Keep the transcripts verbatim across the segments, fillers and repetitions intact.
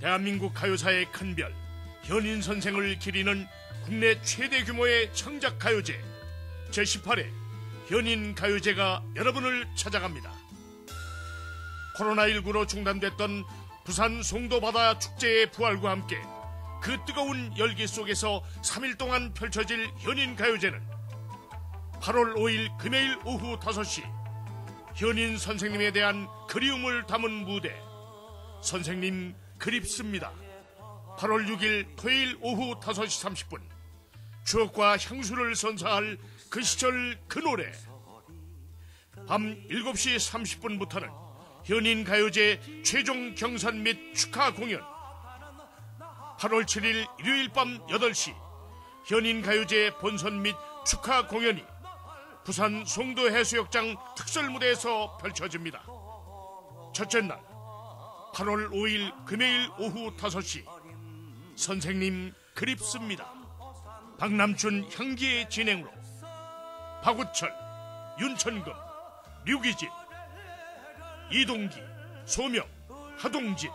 대한민국 가요사의 큰별 현인 선생을 기리는 국내 최대 규모의 창작 가요제 제십팔 회 현인 가요제가 여러분을 찾아갑니다. 코로나십구로 중단됐던 부산 송도 바다 축제의 부활과 함께 그 뜨거운 열기 속에서 삼 일 동안 펼쳐질 현인 가요제는 팔월 오일 금요일 오후 다섯 시 현인 선생님에 대한 그리움을 담은 무대 선생님 그립습니다. 팔월 육일 토요일 오후 다섯 시 삼십 분 추억과 향수를 선사할 그 시절 그 노래. 밤 일곱 시 삼십 분부터는 현인 가요제 최종 경선 및 축하 공연. 팔월 칠일 일요일 밤 여덟 시 현인 가요제 본선 및 축하 공연이 부산 송도 해수욕장 특설무대에서 펼쳐집니다. 첫째 날 팔월 오일 금요일 오후 다섯 시 선생님 그립습니다. 박남춘 향기의 진행으로 박우철, 윤천금, 류기진, 이동기, 소명, 하동진,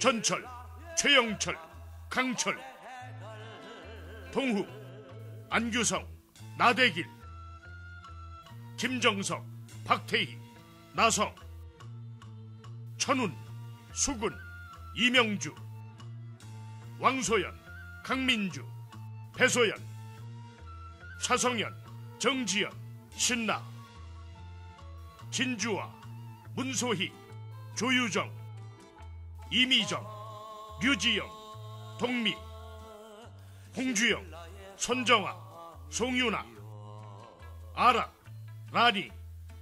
전철, 최영철, 강철, 동욱, 안규성, 나대길, 김정석, 박태희, 나성, 천훈, 수근, 이명주, 왕소연, 강민주, 배소연, 차성연, 정지연, 신나, 진주화, 문소희, 조유정, 이미정, 류지영, 동미, 홍주영, 손정아, 송유나, 아라, 라니,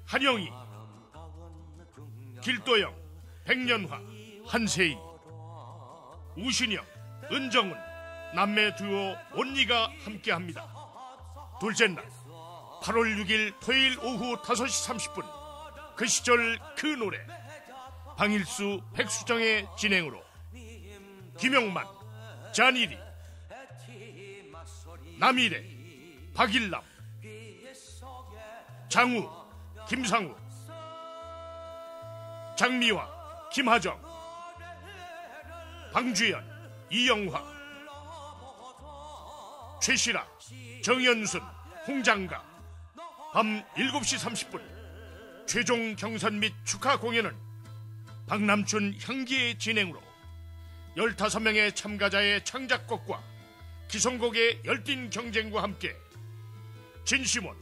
한영희, 길도영, 백년화, 한세희, 우신영, 은정은, 남매 듀오 온니가 함께합니다. 둘째 날 팔월 육일 토요일 오후 다섯 시 삼십 분 그 시절 그 노래 방일수, 백수정의 진행으로 김용만, 잔일이, 남일애, 박일남, 장우, 김상우, 장미화, 김하정, 방주연, 이영화, 최시라, 정연순, 홍장가. 밤 일곱 시 삼십 분 최종 경선 및 축하 공연은 박남춘 향기의 진행으로 열다섯 명의 참가자의 창작곡과 기성곡의 열띤 경쟁과 함께 진시몬,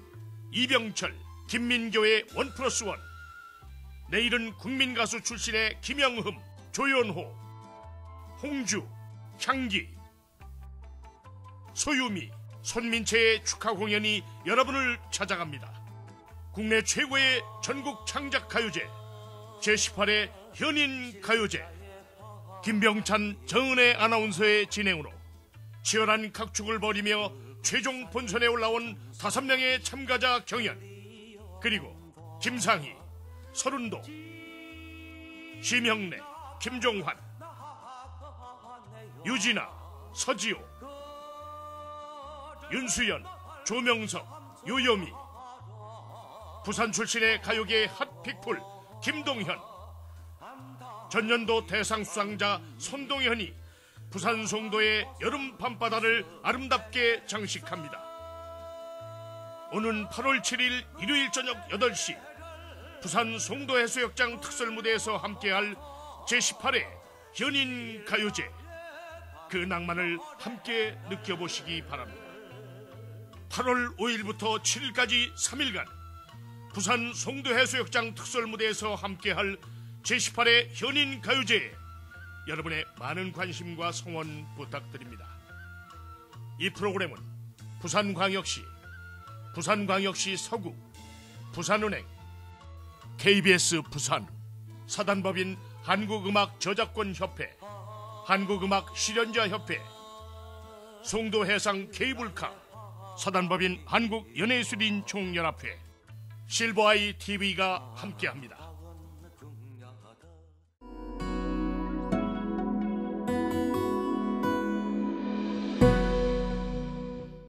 이병철, 김민교의 원 플러스 원, 내일은 국민가수 출신의 김영흠, 조연호, 홍주, 향기, 소유미, 손민채의 축하 공연이 여러분을 찾아갑니다. 국내 최고의 전국 창작 가요제 제십팔 회 현인 가요제, 김병찬, 정은혜 아나운서의 진행으로 치열한 각축을 벌이며 최종 본선에 올라온 다섯 명의 참가자 경연, 그리고 김상희, 서른도, 심형래, 김종환, 유진아, 서지호, 윤수연, 조명석, 요요미, 부산 출신의 가요계의 핫픽풀 김동현, 전년도 대상 수상자 손동현이 부산 송도의 여름 밤바다를 아름답게 장식합니다. 오는 팔월 칠일 일요일 저녁 여덟 시 부산 송도 해수욕장 특설무대에서 함께할 제십팔 회 현인 가요제, 그 낭만을 함께 느껴보시기 바랍니다. 팔월 오일부터 칠 일까지 삼 일간 부산 송도 해수욕장 특설무대에서 함께할 제십팔 회 현인 가요제에 여러분의 많은 관심과 성원 부탁드립니다. 이 프로그램은 부산광역시, 부산광역시 서구, 부산은행, 케이비에스 부산, 사단법인 한국음악저작권협회, 한국음악실연자협회, 송도해상 케이블카, 사단법인 한국연예술인총연합회, 실버아이 티비가 함께합니다.